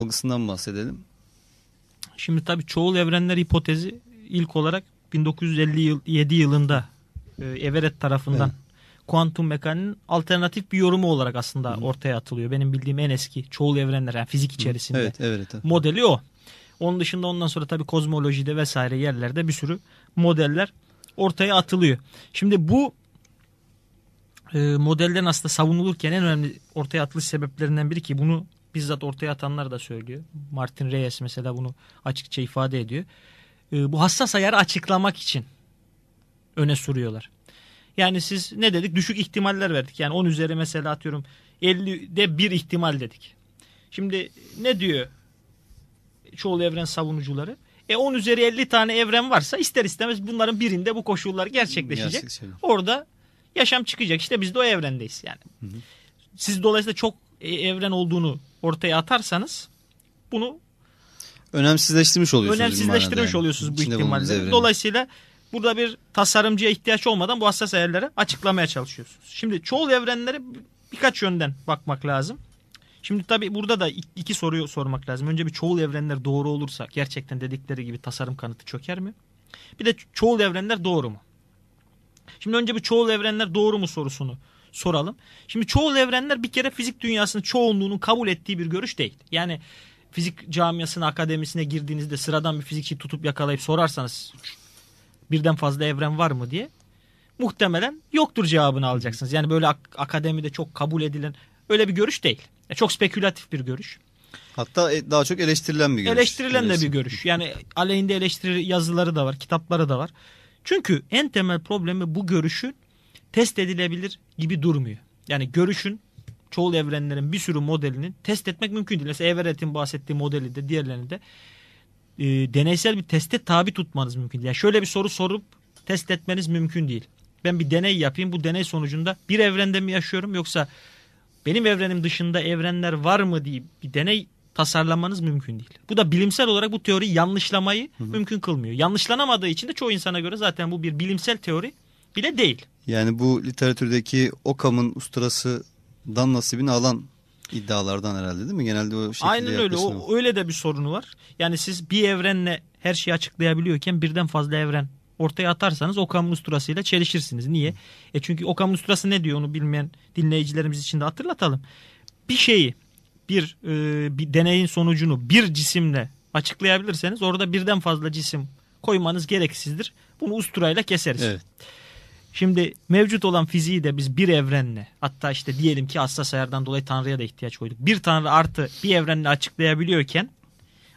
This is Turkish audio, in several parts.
algısından bahsedelim. Şimdi tabii çoğul evrenler hipotezi ilk olarak 1957 yılında Everett tarafından kuantum mekaniğinin alternatif bir yorumu olarak aslında ortaya atılıyor. Benim bildiğim en eski çoğul evrenler, yani fizik içerisinde modeli o. Onun dışında ondan sonra tabii kozmolojide vesaire yerlerde bir sürü modeller ortaya atılıyor. Şimdi bu modellerin aslında savunulurken en önemli ortaya atılış sebeplerinden biri, ki bunu bizzat ortaya atanlar da söylüyor. Martin Reyes mesela bunu açıkça ifade ediyor. Bu hassas ayarı açıklamak için öne sürüyorlar. Yani siz ne dedik? Düşük ihtimaller verdik. Yani 10 üzeri mesela atıyorum 50'de bir ihtimal dedik. Şimdi ne diyor çoğul evren savunucuları? 10 üzeri 50 tane evren varsa ister istemez bunların birinde bu koşullar gerçekleşecek. Orada yaşam çıkacak. İşte biz de o evrendeyiz yani. Hı hı. Siz dolayısıyla çok evren olduğunu ortaya atarsanız bunu önemsizleştirmiş oluyorsunuz. Önemsizleştirmiş oluyorsunuz bu ihtimalle. Dolayısıyla burada bir tasarımcıya ihtiyaç olmadan bu hassas ayarları açıklamaya çalışıyorsunuz. Şimdi çoğul evrenlere birkaç yönden bakmak lazım. Şimdi tabii burada da iki soruyu sormak lazım. Önce bir çoğul evrenler doğru olursa gerçekten dedikleri gibi tasarım kanıtı çöker mi? Bir de çoğul evrenler doğru mu? Şimdi önce bir çoğul evrenler doğru mu sorusunu soralım. Şimdi çoğul evrenler bir kere fizik dünyasının çoğunluğunun kabul ettiği bir görüş değil. Yani fizik camiasına, akademisine girdiğinizde sıradan bir fizikçi tutup yakalayıp sorarsanız birden fazla evren var mı diye, muhtemelen yoktur cevabını alacaksınız. Yani böyle akademide çok kabul edilen öyle bir görüş değil. Çok spekülatif bir görüş. Hatta daha çok eleştirilen bir görüş. Eleştirilen de bir görüş. Yani aleyhinde eleştiri yazıları da var, kitapları da var. Çünkü en temel problemi bu görüşün test edilebilir gibi durmuyor. Yani görüşün, çoğul evrenlerin bir sürü modelinin test etmek mümkün değil. Mesela Everett'in bahsettiği modeli de diğerlerini de deneysel bir teste tabi tutmanız mümkün değil. Yani şöyle bir soru sorup test etmeniz mümkün değil. Ben bir deney yapayım, bu deney sonucunda bir evrende mi yaşıyorum yoksa benim evrenim dışında evrenler var mı diye bir deney tasarlamanız mümkün değil. Bu da bilimsel olarak bu teoriyi yanlışlamayı mümkün kılmıyor. Yanlışlanamadığı için de çoğu insana göre zaten bu bir bilimsel teori bile değil. Yani bu literatürdeki Occam'ın usturasından nasibini alan iddialardan herhalde, değil mi? Genelde o şekilde. Aynen öyle. O, öyle de bir sorunu var. Yani siz bir evrenle her şeyi açıklayabiliyorken birden fazla evren ortaya atarsanız Occam'ın usturasıyla çelişirsiniz. Niye? Çünkü Occam'ın usturası ne diyor, onu bilmeyen dinleyicilerimiz için de hatırlatalım. Bir şeyi, bir deneyin sonucunu bir cisimle açıklayabilirseniz orada birden fazla cisim koymanız gereksizdir. Bunu usturayla keseriz. Evet. Şimdi mevcut olan fiziği de biz bir evrenle, hatta işte diyelim ki hassas ayardan dolayı Tanrı'ya da ihtiyaç koyduk. Bir Tanrı artı bir evrenle açıklayabiliyorken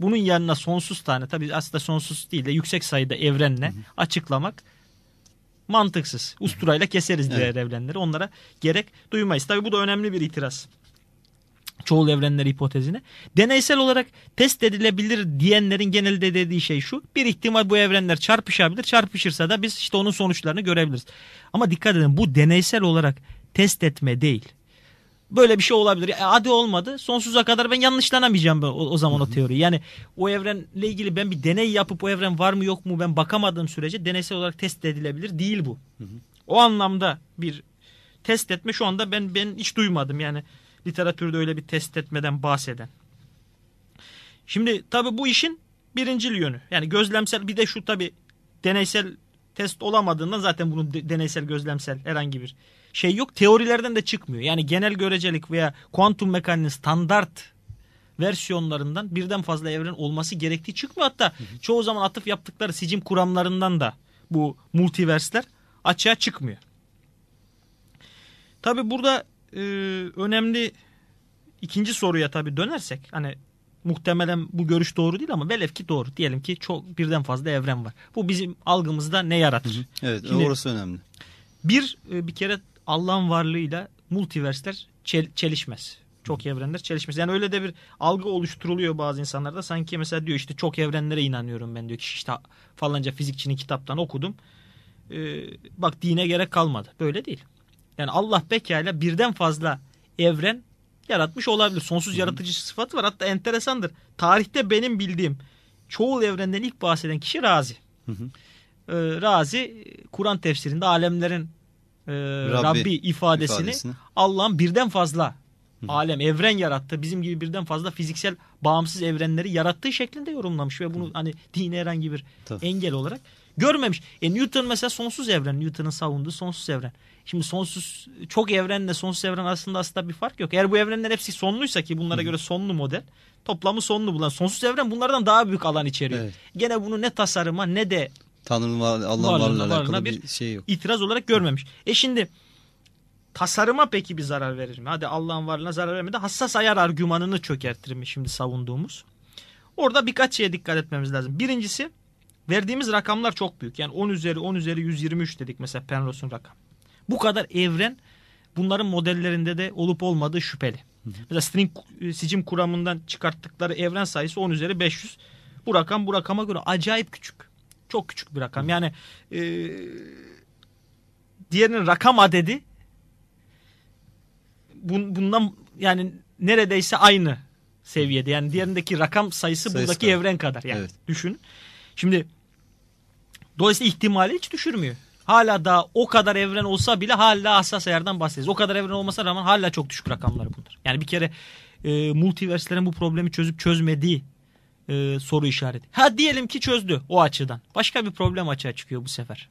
bunun yanına sonsuz tane, tabii aslında sonsuz değil de yüksek sayıda evrenle açıklamak mantıksız. Usturayla keseriz diğer evrenleri. Onlara gerek duymayız. Tabii bu da önemli bir itiraz çoğul evrenler hipotezine. Deneysel olarak test edilebilir diyenlerin genelde dediği şey şu: bir ihtimal bu evrenler çarpışabilir. Çarpışırsa da biz işte onun sonuçlarını görebiliriz. Ama dikkat edin, bu deneysel olarak test etme değil. Böyle bir şey olabilir. Hadi olmadı. Sonsuza kadar ben yanlışlanamayacağım o zaman o teori. Yani o evrenle ilgili ben bir deney yapıp o evren var mı yok mu ben bakamadığım sürece deneysel olarak test edilebilir değil bu. O anlamda bir test etme şu anda ben hiç duymadım. Yani literatürde öyle bir test etmeden bahseden. Şimdi tabii bu işin birincil yönü. Yani gözlemsel, bir de şu tabii deneysel test olamadığından zaten bunun deneysel, gözlemsel herhangi bir şey yok. Teorilerden de çıkmıyor. Yani genel görecelik veya kuantum mekaniğinin standart versiyonlarından birden fazla evren olması gerektiği çıkmıyor. Hatta çoğu zaman atıf yaptıkları sicim kuramlarından da bu multiversler açığa çıkmıyor. Tabii burada önemli ikinci soruya tabii dönersek, hani muhtemelen bu görüş doğru değil ama velev ki doğru, diyelim ki çok birden fazla evren var. Bu bizim algımızda ne yaratır? Evet. Şimdi, orası önemli. Bir kere Allah'ın varlığıyla multiversler çelişmez. Çok evrenler çelişmez. Yani öyle de bir algı oluşturuluyor bazı insanlarda. Sanki mesela diyor işte çok evrenlere inanıyorum ben diyor ki işte falanca fizikçinin kitaptan okudum. Bak dine gerek kalmadı. Böyle değil. Yani Allah pekala birden fazla evren yaratmış olabilir. Sonsuz yaratıcı sıfatı var. Hatta enteresandır. Tarihte benim bildiğim çoğul evrenden ilk bahseden kişi Razi. Razi Kur'an tefsirinde alemlerin Rabbi ifadesini Allah'ın birden fazla alem, evren yarattı. Bizim gibi birden fazla fiziksel bağımsız evrenleri yarattığı şeklinde yorumlamış ve bunu hani dine herhangi bir engel olarak görmemiş. Newton mesela sonsuz evren. Newton'un savunduğu sonsuz evren. Şimdi sonsuz, çok evrenle sonsuz evren arasında aslında bir fark yok. Eğer bu evrenler hepsi sonluysa ki bunlara göre sonlu model, toplamı sonlu bulan sonsuz evren bunlardan daha büyük alan içeriyor. Evet. Gene bunu ne tasarıma ne de Tanrı'nın Allah'la alakalı bir şey yok. İtiraz olarak görmemiş. Şimdi tasarıma peki bir zarar verir mi? Hadi Allah'ın varlığına zarar vermedi. Hassas ayar argümanını çökertir mi şimdi savunduğumuz? Orada birkaç şeye dikkat etmemiz lazım. Birincisi, verdiğimiz rakamlar çok büyük. Yani 10 üzeri 123 dedik mesela Penrose'un rakamı. Bu kadar evren bunların modellerinde de olup olmadığı şüpheli. Mesela string sicim kuramından çıkarttıkları evren sayısı 10 üzeri 500. Bu rakam bu rakama göre acayip küçük. Çok küçük bir rakam. Yani diğerinin rakam adedi bundan yani neredeyse aynı seviyede. Yani diğerindeki rakam sayısı buradaki evren kadar. Yani evet. Düşün. Şimdi dolayısıyla ihtimali hiç düşürmüyor. Hala daha o kadar evren olsa bile hala hassas ayardan bahsediyoruz. O kadar evren olmasına rağmen hala çok düşük rakamlar bunlar. Yani bir kere multiverslerin bu problemi çözüp çözmediği soru işareti. Ha diyelim ki çözdü o açıdan. Başka bir problem açığa çıkıyor bu sefer.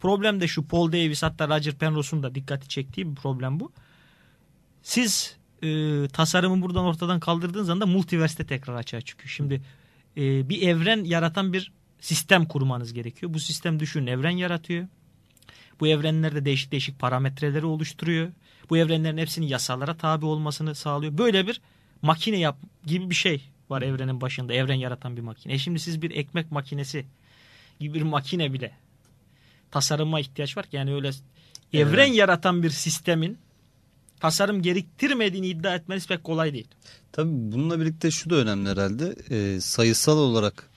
Problem de şu, Paul Davies hatta Roger Penrose'un da dikkati çektiği bir problem bu. Siz tasarımı buradan ortadan kaldırdığınız anda multiverse'te tekrar açığa çıkıyor. Şimdi bir evren yaratan bir sistem kurmanız gerekiyor. Bu sistem düşünün evren yaratıyor. Bu evrenlerde değişik değişik parametreleri oluşturuyor. Bu evrenlerin hepsinin yasalara tabi olmasını sağlıyor. Böyle bir makine gibi bir şey var evrenin başında. Evren yaratan bir makine. Şimdi siz bir ekmek makinesi gibi bir makine bile tasarıma ihtiyaç var ki yani öyle evren yaratan bir sistemin tasarım gerektirmediğini iddia etmeniz pek kolay değil. Tabii bununla birlikte şu da önemli herhalde. Sayısal olarak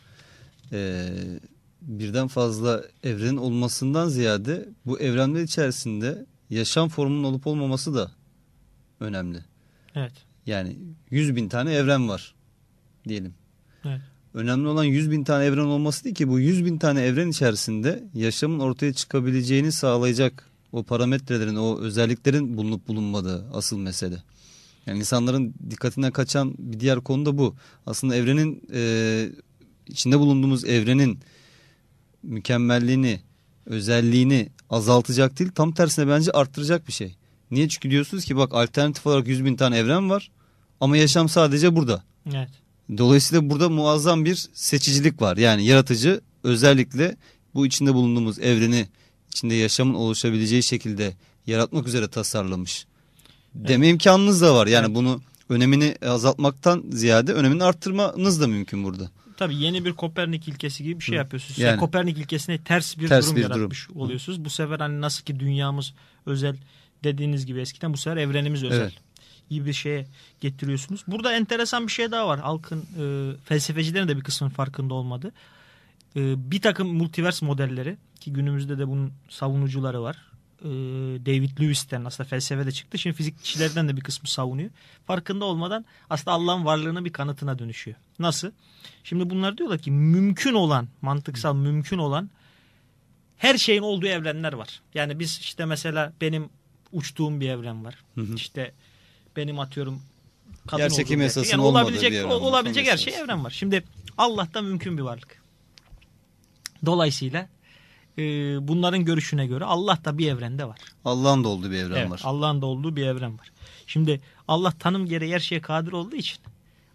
birden fazla evrenin olmasından ziyade bu evrenler içerisinde yaşam formunun olup olmaması da önemli. Evet. Yani 100.000 tane evren var diyelim. Evet. Önemli olan 100.000 tane evren olması değil ki, bu 100.000 tane evren içerisinde yaşamın ortaya çıkabileceğini sağlayacak o parametrelerin, o özelliklerin bulunup bulunmadığı asıl mesele. Yani insanların dikkatine kaçan bir diğer konu da bu. Aslında evrenin içinde bulunduğumuz evrenin mükemmelliğini, özelliğini azaltacak değil, tam tersine bence arttıracak bir şey. Niye? Çünkü diyorsunuz ki bak alternatif olarak 100.000 tane evren var ama yaşam sadece burada. Evet. Dolayısıyla burada muazzam bir seçicilik var. Yani yaratıcı özellikle bu içinde bulunduğumuz evreni içinde yaşamın oluşabileceği şekilde yaratmak üzere tasarlamış. Deme imkanınız da var. Yani bunu önemini azaltmaktan ziyade önemini arttırmanız da mümkün burada. Tabii yeni bir Kopernik ilkesi gibi bir şey yapıyorsunuz. Yani Kopernik ilkesine ters bir durum yaratmış oluyorsunuz. Bu sefer hani nasıl ki dünyamız özel dediğiniz gibi eskiden, bu sefer evrenimiz özel. Evet. gibi bir şeye getiriyorsunuz. Burada enteresan bir şey daha var. Halkın felsefecilerin de bir kısmının farkında olmadı. Bir takım multiverse modelleri ki günümüzde de bunun savunucuları var. David Lewis'ten aslında felsefe de çıktı. Şimdi fizikçilerden de bir kısmı savunuyor. Farkında olmadan aslında Allah'ın varlığının bir kanıtına dönüşüyor. Nasıl? Şimdi bunlar diyorlar ki mümkün olan, mantıksal mümkün olan her şeyin olduğu evrenler var. Yani biz işte mesela benim uçtuğum bir evren var. İşte benim atıyorum kadın olduğum evren. Yani olabilecek her şey evren var. Şimdi Allah da mümkün bir varlık. Dolayısıyla bunların görüşüne göre Allah da bir evrende var. Allah'ın da olduğu bir evren var. Allah'ın da olduğu bir evren var. Şimdi Allah tanım gereği her şeye kadir olduğu için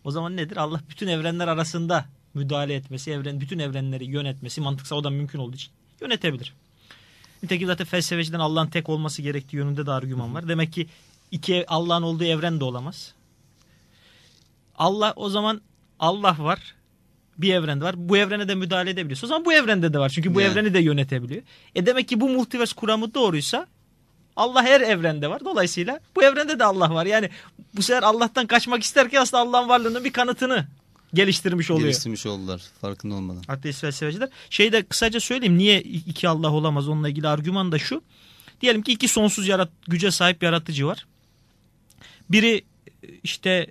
o zaman nedir? Allah bütün evrenler arasında müdahale etmesi, bütün evrenleri yönetmesi mantıksal o da mümkün olduğu için yönetebilir. Nitekim zaten felsefeciden Allah'ın tek olması gerektiği yönünde de argüman var. Demek ki Allah'ın olduğu evren de olamaz. O zaman Allah var. Bir evrende var. Bu evrene de müdahale edebiliyorsa o zaman bu evrende de var. Çünkü bu evreni de yönetebiliyor. Demek ki bu multiverse kuramı doğruysa Allah her evrende var. Dolayısıyla bu evrende de Allah var. Yani bu sefer Allah'tan kaçmak isterken aslında Allah'ın varlığının bir kanıtını geliştirmiş oluyor. Geliştirmiş oldular farkında olmadan. Ateist felsefeciler. Şeyi de kısaca söyleyeyim. Niye iki Allah olamaz? Onunla ilgili argüman da şu. Diyelim ki iki sonsuz güce sahip yaratıcı var. Biri işte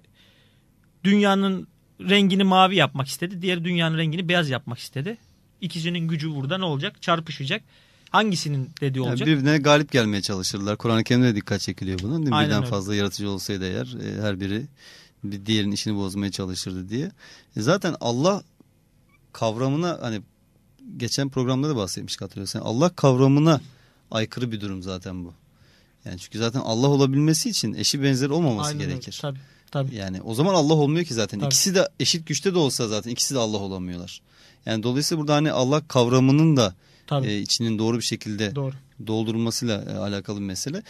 dünyanın rengini mavi yapmak istedi. Diğer dünyanın rengini beyaz yapmak istedi. İkisinin gücü burada ne olacak? Çarpışacak. hangisinin dediği olacak? Yani birbirine galip gelmeye çalışırlar. Kur'an-ı Kerim'de dikkat çekiliyor bunun. Birden fazla yaratıcı olsaydı eğer her biri bir diğerinin işini bozmaya çalışırdı diye. Zaten Allah kavramına, hani geçen programda da bahsetmiştik, hatırlıyorsun. Yani Allah kavramına aykırı bir durum zaten bu. Yani çünkü zaten Allah olabilmesi için eşi benzeri olmaması gerekir. Tabii, tabii. Yani o zaman Allah olmuyor ki zaten. Tabii. İkisi de eşit güçte de olsa zaten ikisi de Allah olamıyorlar. Yani dolayısıyla burada hani Allah kavramının da içinin doğru bir şekilde doldurulmasıyla alakalı bir mesele.